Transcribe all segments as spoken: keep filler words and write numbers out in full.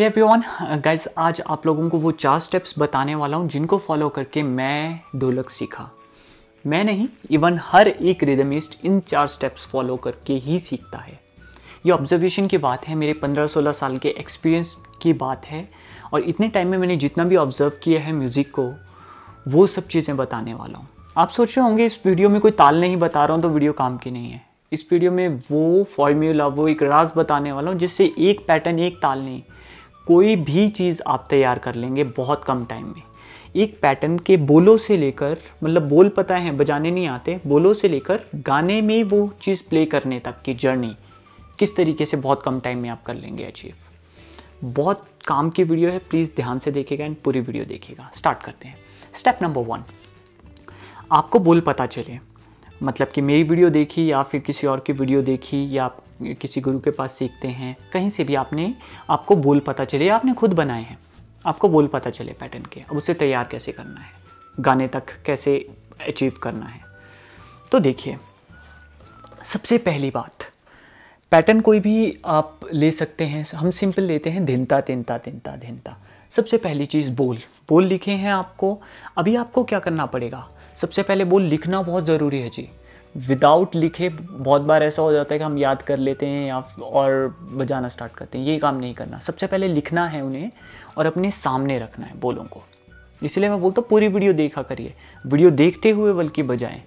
Hey everyone guys, आज आप लोगों को वो चार स्टेप्स बताने वाला हूँ जिनको फॉलो करके मैं ढोलक सीखा। मैं नहीं, इवन हर एक रिदमिस्ट इन चार स्टेप्स फॉलो करके ही सीखता है। ये ऑब्जर्वेशन की बात है, मेरे पंद्रह सोलह साल के एक्सपीरियंस की बात है और इतने टाइम में मैंने जितना भी ऑब्जर्व किया है म्यूज़िक को, वो सब चीज़ें बताने वाला हूँ। आप सोच रहे होंगे इस वीडियो में कोई ताल नहीं बता रहा हूँ तो वीडियो काम की नहीं है। इस वीडियो में वो फॉर्मूला, वो एक राज बताने वाला हूँ जिससे एक पैटर्न, एक ताल नहीं, कोई भी चीज़ आप तैयार कर लेंगे बहुत कम टाइम में। एक पैटर्न के बोलों से लेकर, मतलब बोल पता है, बजाने नहीं आते, बोलों से लेकर गाने में वो चीज़ प्ले करने तक की जर्नी किस तरीके से बहुत कम टाइम में आप कर लेंगे अचीव। बहुत काम की वीडियो है, प्लीज़ ध्यान से देखिएगा एंड पूरी वीडियो देखिएगा। स्टार्ट करते हैं। स्टेप नंबर वन, आपको बोल पता चले, मतलब कि मेरी वीडियो देखी या फिर किसी और की वीडियो देखी या आप किसी गुरु के पास सीखते हैं, कहीं से भी आपने, आपको बोल पता चले, आपने खुद बनाए हैं, आपको बोल पता चले पैटर्न के, अब उसे तैयार कैसे करना है, गाने तक कैसे अचीव करना है। तो देखिए, सबसे पहली बात, पैटर्न कोई भी आप ले सकते हैं, हम सिंपल लेते हैं धिनता तिनता तिनता धिनता। सबसे पहली चीज़ बोल, बोल लिखे हैं आपको, अभी आपको क्या करना पड़ेगा, सबसे पहले बोल लिखना बहुत ज़रूरी है जी। विदाउट लिखे बहुत बार ऐसा हो जाता है कि हम याद कर लेते हैं या और बजाना स्टार्ट करते हैं, ये काम नहीं करना। सबसे पहले लिखना है उन्हें और अपने सामने रखना है बोलों को। इसलिए मैं बोलता हूँ पूरी वीडियो देखा करिए, वीडियो देखते हुए बल्कि बजाएं,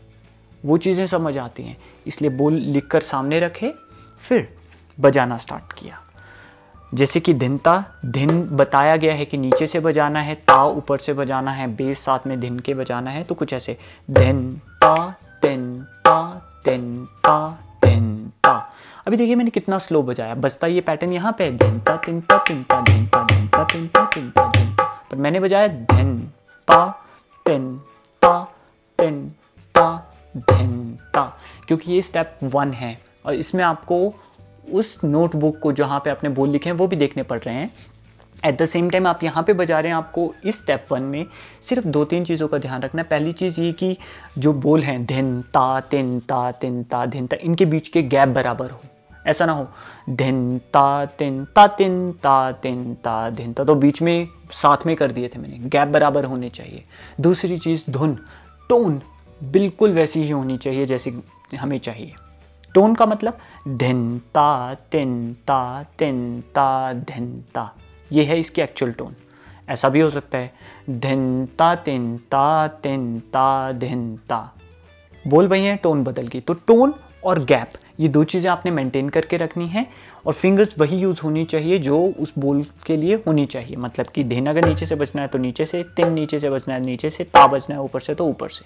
वो चीज़ें समझ आती हैं। इसलिए बोल लिख कर सामने रखे, फिर बजाना स्टार्ट किया। जैसे कि धिनता, धिन बताया गया है कि नीचे से बजाना है, ता ऊपर से बजाना है, बेस साथ में धिन के बजाना है, तो कुछ ऐसे धिन ता तिन ता तिन ता तिन ता। अभी देखिए मैंने कितना स्लो बजाया, बजता ये पैटर्न यहाँ पे धिन ता तिन ता तिन ता धिन ता धिन ता तिन ता तिन ता धिन ता, पर मैंने बजाया धिन ता तिन ता तिन ता धिन ता, क्योंकि ये स्टेप वन है और इसमें आपको उस नोटबुक को जहाँ पे आपने बोल लिखे हैं वो भी देखने पड़ रहे हैं। एट द सेम टाइम आप यहाँ पे बजा रहे हैं, आपको इस स्टेप वन में सिर्फ दो तीन चीज़ों का ध्यान रखना है। पहली चीज़ ये कि जो बोल हैं धिन ता तिन ता तिन ता धिन ता, इनके बीच के गैप बराबर हो, ऐसा ना हो धिन ता तिन ता तिन ता तिन ता धिन ता, तो बीच में साथ में कर दिए थे मैंने, गैप बराबर होने चाहिए। दूसरी चीज़ धुन, टोन बिल्कुल वैसी ही होनी चाहिए जैसी हमें चाहिए। टोन का मतलब धिन ता तिन ता तिन ता धिन ता, ये है इसकी एक्चुअल टोन। ऐसा भी हो सकता है धिन ता तिन ता तिन ता धिन ता, बोल वही है, टोन बदल गई। तो टोन और गैप, ये दो चीज़ें आपने मेंटेन करके रखनी है और फिंगर्स वही यूज़ होनी चाहिए जो उस बोल के लिए होनी चाहिए। मतलब कि धिन अगर नीचे से बजना है तो नीचे से, तिन नीचे से बजना है नीचे से, ता बजना है ऊपर से तो ऊपर से।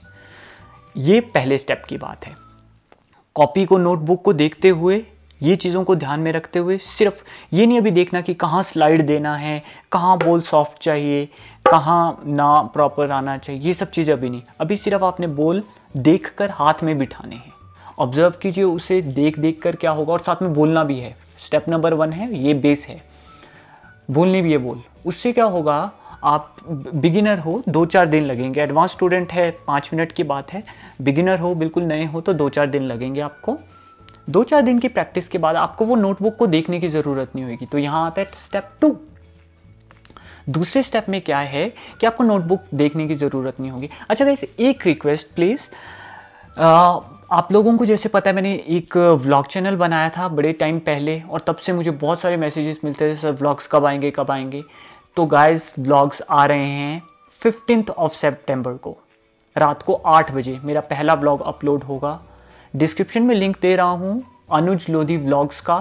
ये पहले स्टेप की बात है। कॉपी को, नोटबुक को देखते हुए, ये चीज़ों को ध्यान में रखते हुए, सिर्फ ये नहीं अभी देखना कि कहाँ स्लाइड देना है, कहाँ बोल सॉफ्ट चाहिए, कहाँ ना प्रॉपर आना चाहिए, ये सब चीज़ें अभी नहीं। अभी सिर्फ आपने बोल देखकर हाथ में बिठाने हैं। ऑब्जर्व कीजिए उसे, देख देख कर क्या होगा, और साथ में बोलना भी है। स्टेप नंबर वन है ये, बेस है, बोलनी भी है बोल। उससे क्या होगा, आप बिगिनर हो दो चार दिन लगेंगे, एडवांस स्टूडेंट है पाँच मिनट की बात है, बिगिनर हो बिल्कुल नए हो तो दो चार दिन लगेंगे आपको। दो चार दिन की प्रैक्टिस के बाद आपको वो नोटबुक को देखने की ज़रूरत नहीं होगी। तो यहाँ आता है स्टेप टू। दूसरे स्टेप में क्या है कि आपको नोटबुक देखने की ज़रूरत नहीं होगी। अच्छा गाइस, एक रिक्वेस्ट प्लीज़, आप लोगों को जैसे पता है मैंने एक व्लॉग चैनल बनाया था बड़े टाइम पहले और तब से मुझे बहुत सारे मैसेजेस मिलते थे, सर व्लॉग्स कब आएंगे कब आएंगे। तो गाइस व्लॉग्स आ रहे हैं फिफ्टींथ ऑफ सितंबर को रात को आठ बजे मेरा पहला व्लॉग अपलोड होगा। डिस्क्रिप्शन में लिंक दे रहा हूँ अनुज लोधी व्लॉग्स का,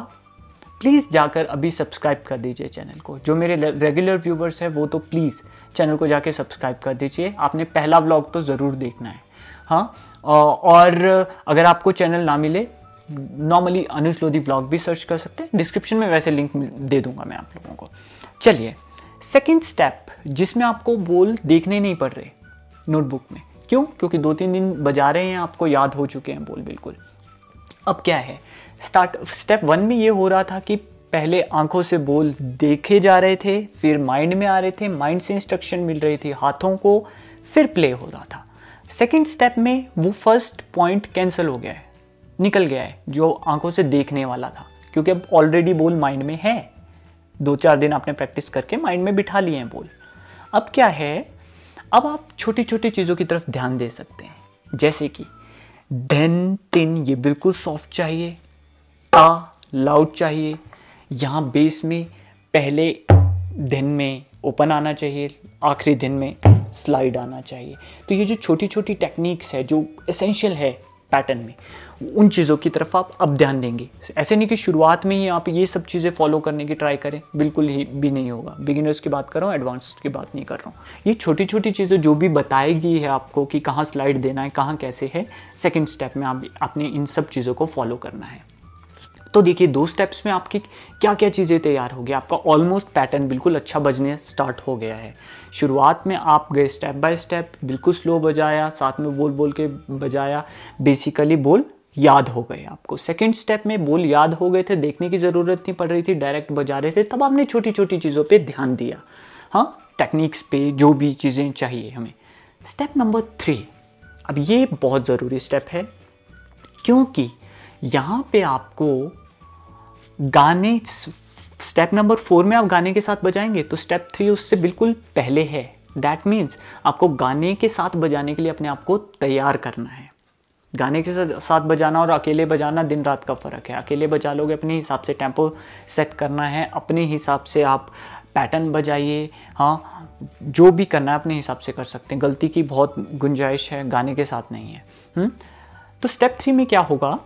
प्लीज़ जाकर अभी सब्सक्राइब कर दीजिए चैनल को। जो मेरे रेगुलर व्यूवर्स हैं वो तो प्लीज़ चैनल को जाके सब्सक्राइब कर दीजिए, आपने पहला व्लॉग तो ज़रूर देखना है। हाँ, और अगर आपको चैनल ना मिले, नॉर्मली अनुज लोधी व्लॉग भी सर्च कर सकते हैं, डिस्क्रिप्शन में वैसे लिंक दे दूँगा मैं आप लोगों को। चलिए सेकेंड स्टेप, जिसमें आपको बोल देखने नहीं पड़ रहे नोटबुक में, क्यों, क्योंकि दो तीन दिन बजा रहे हैं, आपको याद हो चुके हैं बोल बिल्कुल। अब क्या है, स्टार्ट स्टेप वन में ये हो रहा था कि पहले आंखों से बोल देखे जा रहे थे, फिर माइंड में आ रहे थे, माइंड से इंस्ट्रक्शन मिल रही थी हाथों को, फिर प्ले हो रहा था। सेकेंड स्टेप में वो फर्स्ट पॉइंट कैंसिल हो गया है, निकल गया है जो आंखों से देखने वाला था, क्योंकि अब ऑलरेडी बोल माइंड में है, दो चार दिन आपने प्रैक्टिस करके माइंड में बिठा लिए हैं बोल। अब क्या है, अब आप छोटी छोटी चीज़ों की तरफ ध्यान दे सकते हैं, जैसे कि धन तिन ये बिल्कुल सॉफ्ट चाहिए, ता लाउड चाहिए, यहाँ बेस में पहले दिन में ओपन आना चाहिए, आखिरी दिन में स्लाइड आना चाहिए। तो ये जो छोटी छोटी टेक्निक्स है जो एसेंशियल है पैटर्न में, उन चीज़ों की तरफ आप अब ध्यान देंगे। ऐसे नहीं कि शुरुआत में ही आप ये सब चीज़ें फॉलो करने की ट्राई करें, बिल्कुल ही भी नहीं होगा। बिगिनर्स की बात कर रहा हूँ, एडवांस्ड की बात नहीं कर रहा हूँ। ये छोटी छोटी चीज़ें जो भी बताएगी है आपको कि कहाँ स्लाइड देना है, कहाँ कैसे है, सेकेंड स्टेप में आप आपने इन सब चीज़ों को फॉलो करना है। तो देखिए दो स्टेप्स में आपकी क्या क्या चीज़ें तैयार होगी, आपका ऑलमोस्ट पैटर्न बिल्कुल अच्छा बजने स्टार्ट हो गया है। शुरुआत में आप गए स्टेप बाय स्टेप, बिल्कुल स्लो बजाया, साथ में बोल बोल के बजाया, बेसिकली बोल याद हो गए आपको। सेकंड स्टेप में बोल याद हो गए थे, देखने की ज़रूरत नहीं पड़ रही थी, डायरेक्ट बजा रहे थे। तब आपने छोटी छोटी चीज़ों पर ध्यान दिया, हाँ टेक्निक्स पे, जो भी चीज़ें चाहिए हमें। स्टेप नंबर थ्री, अब ये बहुत ज़रूरी स्टेप है, क्योंकि यहाँ पे आपको गाने, स्टेप नंबर फोर में आप गाने के साथ बजाएंगे, तो स्टेप थ्री उससे बिल्कुल पहले है। दैट मीन्स आपको गाने के साथ बजाने के लिए अपने आप को तैयार करना है। गाने के साथ साथ बजाना और अकेले बजाना दिन रात का फ़र्क है। अकेले बजा लोगे, अपने हिसाब से टेम्पो सेट करना है, अपने हिसाब से आप पैटर्न बजाइए, हाँ जो भी करना है अपने हिसाब से कर सकते हैं, गलती की बहुत गुंजाइश है, गाने के साथ नहीं है। हुँ? तो स्टेप थ्री में क्या होगा,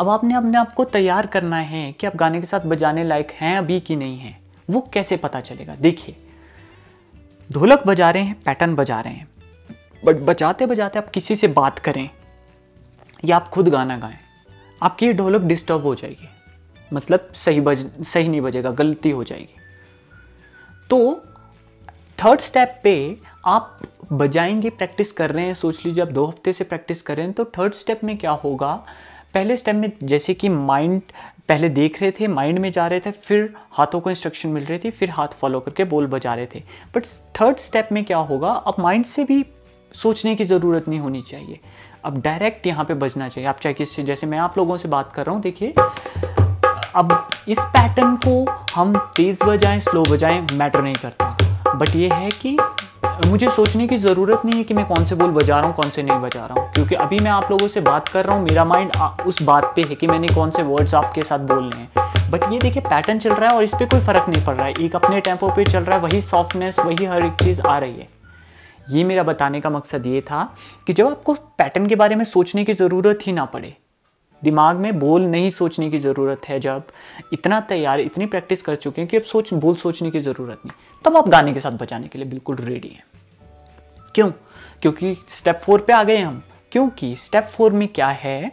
अब आपने अपने आप को तैयार करना है कि आप गाने के साथ बजाने लायक हैं अभी कि नहीं हैं। वो कैसे पता चलेगा, देखिए ढोलक बजा रहे हैं, पैटर्न बजा रहे हैं, बट बजाते बजाते आप किसी से बात करें या आप खुद गाना गाएं, आपकी ये ढोलक डिस्टर्ब हो जाएगी, मतलब सही बज सही नहीं बजेगा, गलती हो जाएगी। तो थर्ड स्टेप पे आप बजाएंगे, प्रैक्टिस कर रहे हैं, सोच लीजिए आप दो हफ्ते से प्रैक्टिस कर रहे हैं। तो थर्ड स्टेप में क्या होगा, पहले स्टेप में जैसे कि माइंड पहले देख रहे थे, माइंड में जा रहे थे, फिर हाथों को इंस्ट्रक्शन मिल रही थी, फिर हाथ फॉलो करके बोल बजा रहे थे। बट थर्ड स्टेप में क्या होगा, अब माइंड से भी सोचने की ज़रूरत नहीं होनी चाहिए, अब डायरेक्ट यहाँ पे बजना चाहिए। आप चाहे किससे, जैसे मैं आप लोगों से बात कर रहा हूँ, देखिए अब इस पैटर्न को हम तेज़ बजाएँ स्लो बजाएँ मैटर नहीं करता, बट ये है कि मुझे सोचने की ज़रूरत नहीं है कि मैं कौन से बोल बजा रहा हूँ कौन से नहीं बजा रहा हूँ, क्योंकि अभी मैं आप लोगों से बात कर रहा हूँ, मेरा माइंड उस बात पे है कि मैंने कौन से वर्ड्स आपके साथ बोलने हैं। बट ये देखिए पैटर्न चल रहा है और इस पर कोई फ़र्क नहीं पड़ रहा है, एक अपने टेम्पो पे चल रहा है, वही सॉफ्टनेस, वही हर एक चीज़ आ रही है। ये मेरा बताने का मकसद ये था कि जब आपको पैटर्न के बारे में सोचने की ज़रूरत ही ना पड़े, दिमाग में बोल नहीं सोचने की ज़रूरत है, जब इतना तैयार इतनी प्रैक्टिस कर चुके हैं कि अब सोच बोल सोचने की ज़रूरत नहीं, तब आप गाने के साथ बजाने के लिए बिल्कुल रेडी हैं। क्यों? क्योंकि स्टेप फोर पे आ गए हम, क्योंकि स्टेप फोर में क्या है,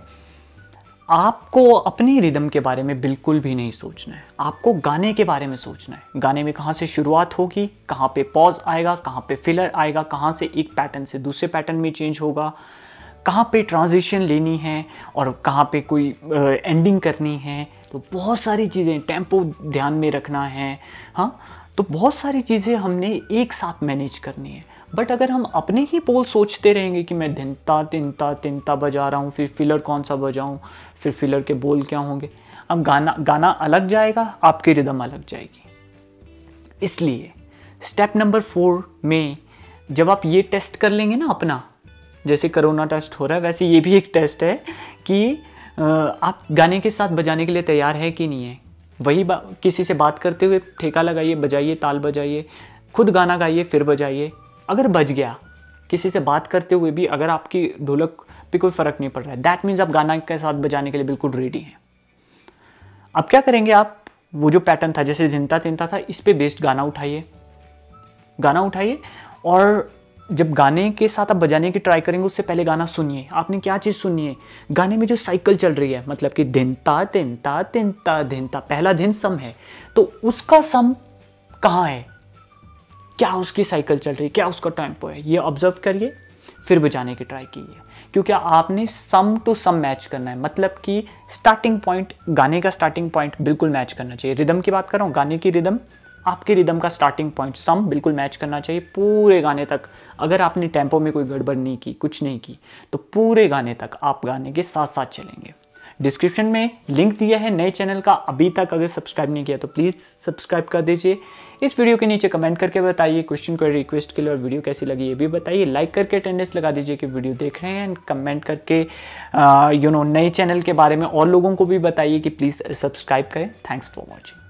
आपको अपनी रिदम के बारे में बिल्कुल भी नहीं सोचना है, आपको गाने के बारे में सोचना है। गाने में कहाँ से शुरुआत होगी, कहाँ पे पॉज आएगा, कहाँ पे फिलर आएगा, कहाँ से एक पैटर्न से दूसरे पैटर्न में चेंज होगा, कहाँ पे ट्रांजिशन लेनी है और कहाँ पे कोई एंडिंग करनी है। तो बहुत सारी चीज़ें, टेम्पो ध्यान में रखना है, हाँ तो बहुत सारी चीज़ें हमने एक साथ मैनेज करनी है। बट अगर हम अपने ही बोल सोचते रहेंगे कि मैं धिनता तिनता तिनता बजा रहा हूँ, फिर फिलर कौन सा बजाऊँ, फिर फिलर के बोल क्या होंगे, अब गाना गाना अलग जाएगा, आपकी रिदम अलग जाएगी। इसलिए स्टेप नंबर फोर में जब आप ये टेस्ट कर लेंगे ना अपना, जैसे कोरोना टेस्ट हो रहा है वैसे ये भी एक टेस्ट है कि आप गाने के साथ बजाने के लिए तैयार है कि नहीं है। वही किसी से बात करते हुए ठेका लगाइए, बजाइए, ताल बजाइए, खुद गाना गाइए, फिर बजाइए। अगर बज गया किसी से बात करते हुए भी, अगर आपकी ढोलक पे कोई फ़र्क नहीं पड़ रहा है, दैट मीन्स आप गाना के साथ बजाने के लिए बिल्कुल रेडी हैं। अब क्या करेंगे, आप वो जो पैटर्न था जैसे धिनता तिनता था, इस पे बेस्ड गाना उठाइए, गाना उठाइए और जब गाने के साथ आप बजाने की ट्राई करेंगे उससे पहले गाना सुनिए, आपने क्या चीज़ सुनी है, गाने में जो साइकिल चल रही है, मतलब कि धिनता तिनता तिनता धिनता, पहला धिन सम है, तो उसका सम कहाँ है, क्या उसकी साइकिल चल रही है, क्या उसका टेम्पो है, ये ऑब्जर्व करिए, फिर बजाने की ट्राई कीजिए। क्योंकि आपने सम टू सम मैच करना है, मतलब कि स्टार्टिंग पॉइंट, गाने का स्टार्टिंग पॉइंट बिल्कुल मैच करना चाहिए। रिदम की बात कर रहा हूँ, गाने की रिदम, आपके रिदम का स्टार्टिंग पॉइंट सम बिल्कुल मैच करना चाहिए पूरे गाने तक। अगर आपने टेम्पो में कोई गड़बड़ नहीं की, कुछ नहीं की, तो पूरे गाने तक आप गाने के साथ साथ चलेंगे। डिस्क्रिप्शन में लिंक दिया है नए चैनल का। अभी तक अगर सब्सक्राइब नहीं किया तो प्लीज़ सब्सक्राइब कर दीजिए। इस वीडियो के नीचे कमेंट करके बताइए क्वेश्चन को रिक्वेस्ट के लिए, और वीडियो कैसी लगी ये भी बताइए। लाइक करके अटेंडेंस लगा दीजिए कि वीडियो देख रहे हैं, एंड कमेंट करके यू नो नए चैनल के बारे में और लोगों को भी बताइए कि प्लीज़ सब्सक्राइब करें। Thanks for watching.